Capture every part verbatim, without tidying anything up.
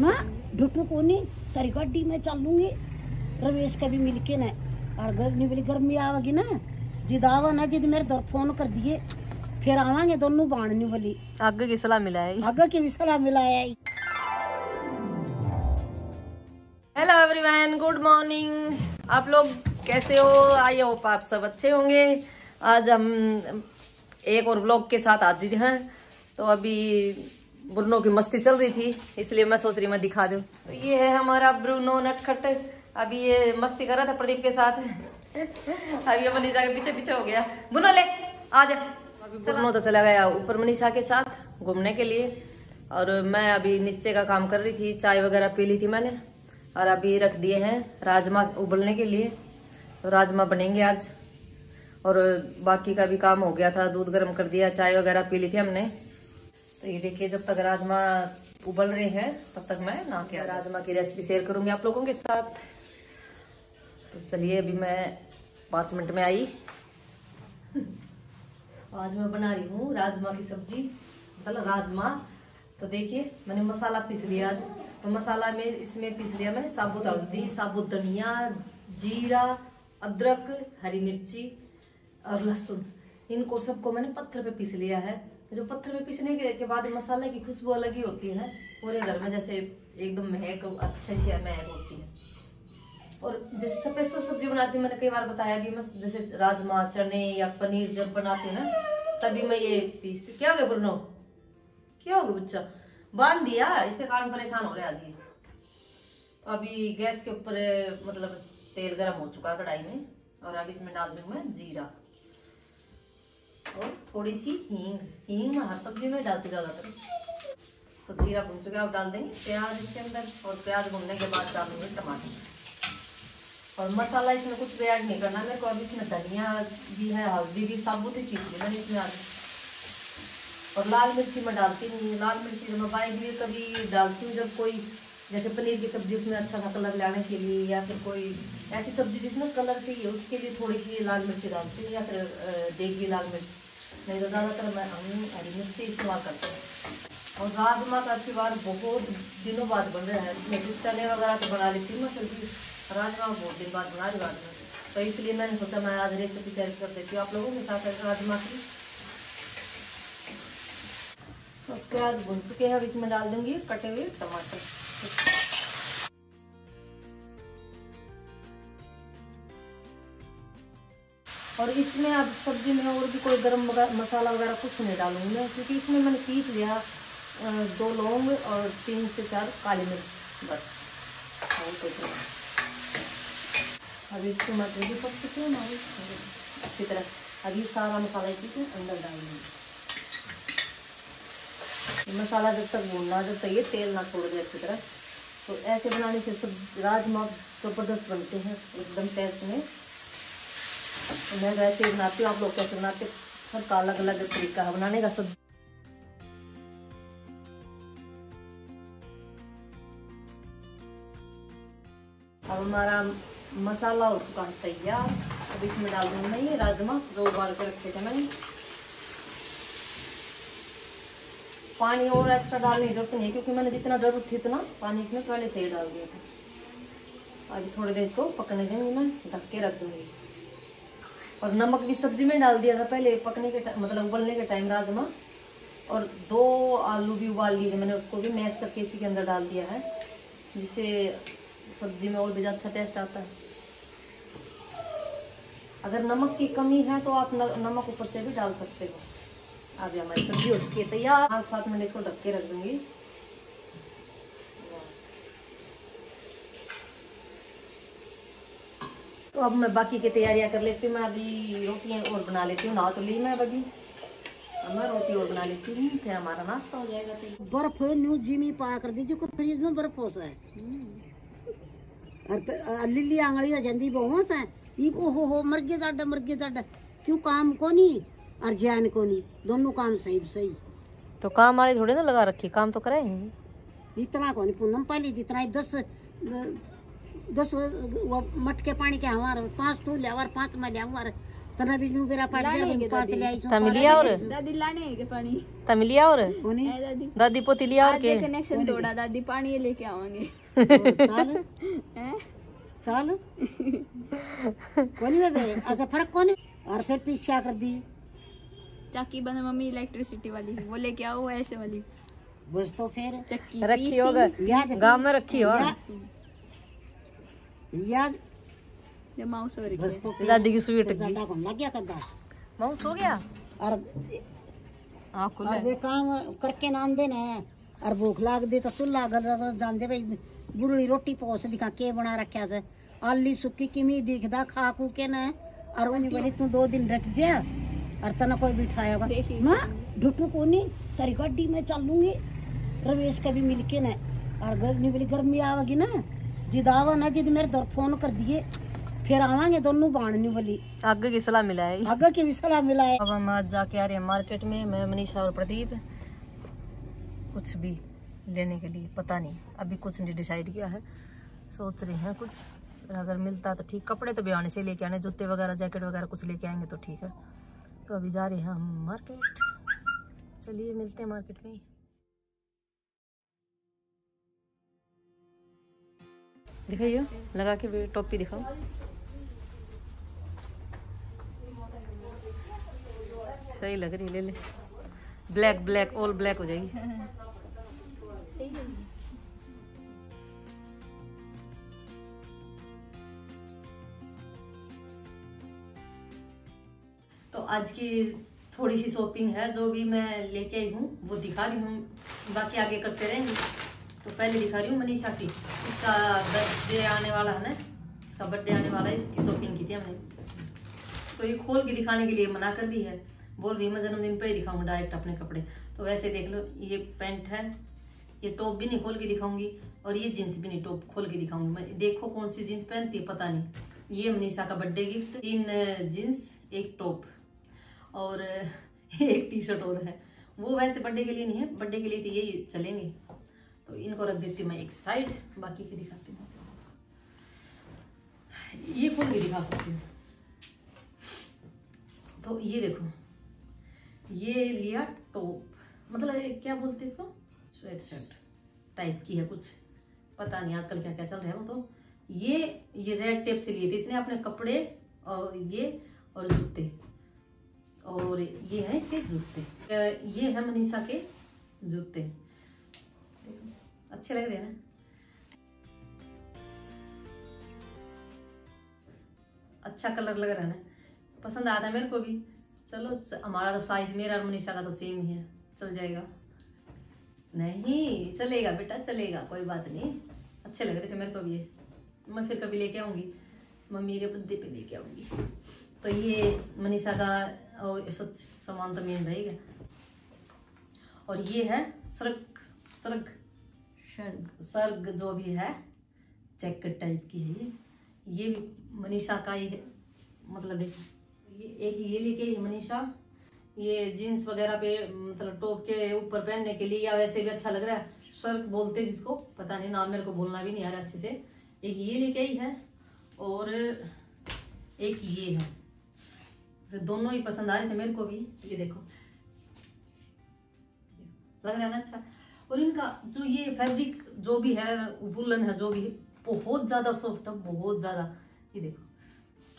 ना डुटू कोनी तेरी गड्डी में चल लूंगी रमेश कभी मिल के न और गर्मी बड़ी गर्मी आवेगी ना जिद आवा ना जिद मेरे दर फोन कर दिए फिर आवांगे दोनों बाणनी वाली आगे की सलाह मिलाए आगे की भी सलाह मिलाया। Hello everyone, good morning. आप लोग कैसे हो? आई होप आप सब अच्छे होंगे। आज हम एक और व्लॉग के साथ हाजिर हैं। तो अभी ब्रूनो की मस्ती चल रही थी इसलिए मैं सोच रही मैं दिखा दूं। तो ये है हमारा ब्रूनो नटखट, अभी ये मस्ती कर रहा था प्रदीप के साथ। अभी मनीषा के पीछे पीछे हो गया। ब्रूनो ले आ जा। ब्रूनो तो चला गया ऊपर मनीषा के साथ घूमने के लिए और मैं अभी नीचे का काम कर रही थी। चाय वगैरह पी ली थी मैंने और अभी रख दिए हैं राजमा उबलने के लिए। तो राजमा बनेंगे आज और बाकी का भी काम हो गया था। दूध गर्म कर दिया, चाय वगैरह पी ली थी हमने। तो ये देखिए जब तक राजमा उबल रहे हैं तब तक मैं ना क्या राजमा की रेसिपी शेयर करूंगी आप लोगों के साथ। तो चलिए अभी मैं पाँच मिनट में आई। आज मैं बना रही हूँ राजमा की सब्जी, मतलब राजमा। तो देखिए मैंने मसाला पीस लिया आज। तो मसाला में इसमें पीस लिया मैंने साबुत हल्दी, साबुत धनिया, जीरा, अदरक, हरी मिर्ची और लहसुन। इनको सबको मैंने पत्थर पे पीस लिया है। जो पत्थर पे पीसने के, के बाद मसाले की खुशबू अलग ही होती है पूरे घर में, जैसे एकदम महक अच्छे से महक होती है। और जैसे सफेद सब्जी बनाती हूँ, मैंने कई बार बताया भी, मैं जैसे राजमा चने या पनीर जब बनाती हूँ ना तभी मैं ये पीसती। क्या हो गया ब्रूनो? क्या हो गया बच्चा? बांध दिया, इसके कारण परेशान हो रहे आज ये। तो अभी गैस के ऊपर मतलब तेल गर्म हो चुका है कढ़ाई में और अब इसमें डाल दूंगी मैं जीरा और थोड़ी सी हींग। हींग हर सब्जी में डालती ज्यादातर। तो जीरा भून चुका है, अब डाल देंगे प्याज इसके अंदर और प्याज भूनने के बाद डाल दूंगी टमाटर। और मसाला इसमें कुछ ऐड नहीं करना मेरे को। अभी इसमें धनिया भी है, हल्दी भी, साबुत ही चीज है मैंने इसमें। और लाल मिर्ची मैं डालती हूँ। लाल मिर्ची मैं बाई हुई कभी डालती हूँ जब कोई जैसे पनीर की सब्जी उसमें अच्छा सा कलर लाने के लिए या फिर कोई ऐसी सब्जी जिसमें कलर चाहिए उसके लिए थोड़ी सी लाल मिर्ची डालती हूँ या फिर देगी लाल मिर्च। नहीं तो ज़्यादातर मैं हरी मिर्ची इस्तेमाल करती हूँ। और राजमा का अच्छी बार बहुत दिनों बाद बन रहा है। मैं चने वगैरह तो बना लेती हूँ मैं, क्योंकि राजमा बहुत दिन बाद बना रही राजमा। तो इसलिए मैंने सोचा मैं आज रेसिपी शेयर कर देती हूँ आप लोगों के साथ राजमा की। और प्याज भून चुके हैं, अब इसमें डाल दूंगी कटे हुए टमाटर। और इसमें अब सब्जी में और भी कोई गरम मसाला वगैरह कुछ नहीं डालूंगी मैं, क्योंकि इसमें मैंने पीस लिया दो लौंग और तीन से चार काली मिर्च बस। अभी टमाटर भी पक चुके हैं हमारे अच्छी तरह। अभी सारा मसाला इसी के अंदर डाल दूंगी। मसाला जब तक भूनना, जब तक ये तेल ना छोड़ दे अच्छी तरह। तो ऐसे बनाने से सब राजमा जबरदस्त बनते हैं एकदम टेस्ट में। तो मैं वैसे ही बनाती हूँ, आप लोग कैसे बनाते हैं? हर का अलग अलग तरीका है बनाने का सब्जी। अब हमारा मसाला हो चुका है तैयार। अब इसमें डाल दूंगी मैं ये राजमा जो उबाल के रखे थे मैंने। पानी और एक्स्ट्रा डालने की जरूरत नहीं है, क्योंकि मैंने जितना जरूरत थी उतना पानी इसमें पहले से ही डाल दिया था। अभी थोड़ी देर इसको पकने देंगे, मैं ढक के रख दूंगी। और नमक भी सब्जी में डाल दिया था पहले पकने के मतलब उबलने के टाइम राजमा। और दो आलू भी उबाल लिए थे मैंने, उसको भी मैश करके इसी के अंदर डाल दिया है, जिससे सब्जी में और भी अच्छा टेस्ट आता है। अगर नमक की कमी है तो आप नमक ऊपर से भी डाल सकते हो। अभी हमारी सब्जी हो चुकी है तैयार। पाँच सात मिनट इसको ढक के रख दूंगी। तो अब मैं बाकी की तैयारियां कर लेती हूँ। मैं अभी रोटियां और बना लेती हूँ। नहा तो ली मैं, अभी मैं रोटी और बना लेती हूँ, फिर हमारा नाश्ता हो जाएगा। बर्फ न्यू जिमी पाया कर दीजिए, कुछ फ्रिज में बर्फ हो जाए और लिली आंगड़ी हो जाती बहुत है। हो हो मर गया जाड मर गया जाड क्यों काम को नहीं और ज्ञान को नहीं, दोनों काम सही सही। तो काम वाले थोड़े ना लगा रखी, काम तो कराए हैं इतना को नहीं। पूनम पाली जितना ही दस दस वो मटके पानी के हमारे पाँच तू लिया, पाँच में लिया तना भी न्यू बेरा पाट गया पात ले आई तमिलिया और दादी लाने के पानी तमिलिया और कोनी दादी दादी पोती लिया और के कनेक्शन तोड़ा दादी पानी लेके आवांगे चल हैं चल कोनी बे अच्छा फर्क कोनी और फिर पीछे कर दी चक्की बने मम्मी इलेक्ट्रिसिटी वाली वो लेके आओ ऐसे वाली बस तो फिर चक्की रखी होगा गांव में रखी हो यार माउस हो रही दादी की स्वीट लग गया माउस हो गया और और ये काम करके नाम देने और भूख लाग दे तो सुला जानते भाई बुढ़ी रोटी पोस दिखा के बना रखा से आली सुकी किमी दिखदा खा खू के न और उन्हें बोली तू दो दिन रट जा और तना कोई बिठाया माँ ढूठू को नहीं तेरी गाड़ी में चल लूंगी रमेश कभी मिल के न और गर्मी बोली गर्मी आवेगी ना जिद आवा ना जिद मेरे दर फोन कर दिए फिर आवांगे दोनों बांधनी वाली आगे की सलाह मिलाए आगे की भी सलाह मिलाए। अब हम आज जाके आ रहे हैं मार्केट में, मैं मनीषा और प्रदीप कुछ भी लेने के लिए, पता नहीं अभी कुछ नहीं डिसाइड किया है, सोच रहे हैं कुछ अगर मिलता तो ठीक, कपड़े तो भी आने से लेके आने, जूते वगैरह जैकेट वगैरह कुछ लेके आएंगे तो ठीक है। तो अभी जा रहे हैं हम मार्केट, चलिए मिलते हैं मार्केट में। दिखाइए लगा के भी टोपी दिखाओ। सही लग रही, ले ले, ब्लैक ब्लैक ऑल ब्लैक हो जाएगी। सही तो आज की थोड़ी सी शॉपिंग है, जो भी मैं लेके आई हूँ वो दिखा रही हूँ, बाकी आगे करते रहेंगे। तो पहले दिखा रही हूँ मनीषा की, इसका बर्थडे आने वाला है ना, इसका बर्थडे आने वाला है, इसकी शॉपिंग की थी हमने। तो ये खोल के दिखाने के लिए मना कर दी है, बोल रही मैं जन्मदिन पे ही दिखाऊंगी डायरेक्ट अपने कपड़े। तो वैसे देख लो, ये पैंट है, ये टॉप भी नहीं खोल के दिखाऊंगी और ये जीन्स भी नहीं टॉप खोल के दिखाऊंगी मैं, देखो कौन सी जीन्स पहनती है पता नहीं। ये मनीषा का बर्थडे गिफ्ट, तीन जीन्स एक टॉप और एक टी शर्ट और है, वो वैसे बर्थडे के लिए नहीं है, बर्थडे के लिए तो ये चलेंगे। तो इनको रख देती हूँ मैं एक साइड, बाकी की दिखाती हूँ, ये खोल के दिखा सकती हूँ। तो ये देखो, ये लिया टॉप, मतलब क्या बोलते हैं इसको, स्वेट शर्ट टाइप की है कुछ, पता नहीं आजकल क्या क्या चल रहा है वो। तो ये ये रेड टेप से लिए थे इसने अपने कपड़े और ये और जूते, और ये है इसके जूते, ये है मनीषा के जूते, अच्छे लग रहे हैं ना। अच्छा कलर लग रहा है ना, पसंद आता है मेरे को भी। चलो हमारा तो साइज, मेरा और मनीषा का तो सेम ही है, चल जाएगा। नहीं चलेगा बेटा चलेगा, कोई बात नहीं, अच्छे लग रहे थे मेरे को भी ये, मैं फिर कभी लेके आऊंगी, मम्मी के बर्थडे पे लेके आऊंगी। तो ये मनीषा का और सामान तो मेन रहेगा। और ये है सर्ग सर्ग सर्ग सर्ग जो भी है, जैकेट टाइप की है ये, ये मनीषा का ही है, मतलब है। ये एक ये लेके मनीषा, ये जीन्स वगैरह पे मतलब टॉप के ऊपर पहनने के लिए या वैसे भी अच्छा लग रहा है, सर्ग बोलते जिसको पता नहीं नाम, मेरे को बोलना भी नहीं आ रहा अच्छे से। एक ये लेके आई है और एक ये है, फिर दोनों ही पसंद आ रहे थे मेरे को भी। ये देखो लग रहा है ना अच्छा, और इनका जो ये फैब्रिक जो भी है, वुलन है जो भी है, बहुत ज़्यादा सॉफ्ट है, बहुत ज़्यादा। ये देखो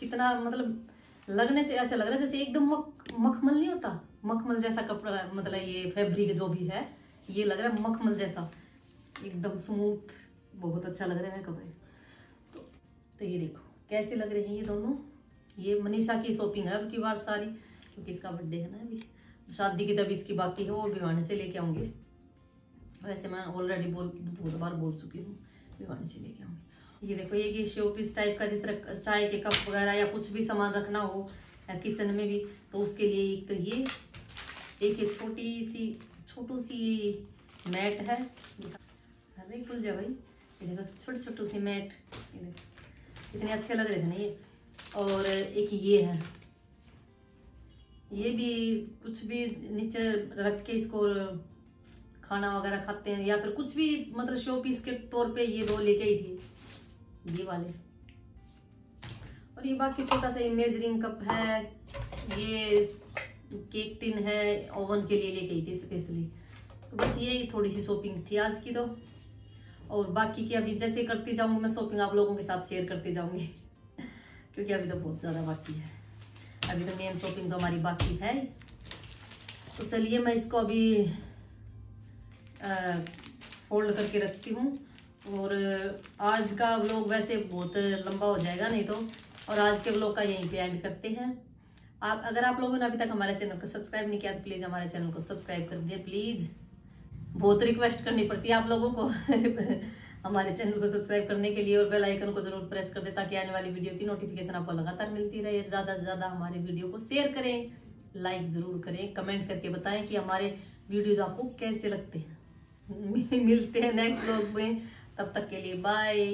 कितना, मतलब लगने से ऐसा लग रहा है जैसे एकदम मख मखमल नहीं होता, मखमल जैसा कपड़ा, मतलब ये फैब्रिक जो भी है ये लग रहा है मखमल जैसा, एकदम स्मूथ, बहुत अच्छा लग रहा है कपड़े। तो तो ये देखो कैसे लग रहे हैं ये दोनों। ये मनीषा की शॉपिंग है अब की बार सारी, क्योंकि इसका बर्थडे है ना, अभी शादी की तब इसकी बाकी है, वो भिवानी से लेके आऊँगी। वैसे मैं ऑलरेडी बोल बहुत बार बोल चुकी हूँ, भिवानी से लेके आऊँगी। ये देखो ये कि शो पीस टाइप का, जिस तरह चाय के कप वगैरह या कुछ भी सामान रखना हो या किचन में भी, तो उसके लिए एक तो ये, एक एक छोटी सी छोटू सी मैट है, अरे खुल जा भाई, ये देखो छोटी छोटू सी मैट, ये देखो इतने अच्छे लग रहे थे ना ये। और एक ये है, ये भी कुछ भी नीचे रख के इसको खाना वगैरह खाते हैं या फिर कुछ भी, मतलब शो पीस के तौर पे ये दो लेके ही थी ये वाले। और ये बाकी छोटा सा ये मेजरिंग कप है, ये केक टिन है, ओवन के लिए लेके आई थी स्पेशली। तो बस ये थोड़ी सी शॉपिंग थी आज की तो, और बाकी की अभी जैसे करती जाऊंगी मैं शॉपिंग आप लोगों के साथ शेयर करती जाऊंगी क्योंकि अभी तो बहुत ज़्यादा बाकी है, अभी तो मेन शॉपिंग तो हमारी बाकी है। तो चलिए मैं इसको अभी आ, फोल्ड करके रखती हूँ, और आज का व्लॉग वैसे बहुत लंबा हो जाएगा नहीं तो, और आज के व्लॉग का यहीं पे एंड करते हैं। आप अगर आप लोगों ने अभी तक हमारे चैनल को सब्सक्राइब नहीं किया तो प्लीज़ हमारे चैनल को सब्सक्राइब कर दिए, प्लीज़ बहुत रिक्वेस्ट करनी पड़ती है आप लोगों को हमारे चैनल को सब्सक्राइब करने के लिए, और बेल आइकन को जरूर प्रेस कर दें ताकि आने वाली वीडियो की नोटिफिकेशन आपको लगातार मिलती रहे। ज़्यादा से ज़्यादा हमारे वीडियो को शेयर करें, लाइक ज़रूर करें, कमेंट करके बताएं कि हमारे वीडियोज़ आपको कैसे लगते हैं। मिलते हैं नेक्स्ट व्लॉग में, तब तक के लिए बाय।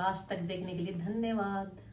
लास्ट तक देखने के लिए धन्यवाद।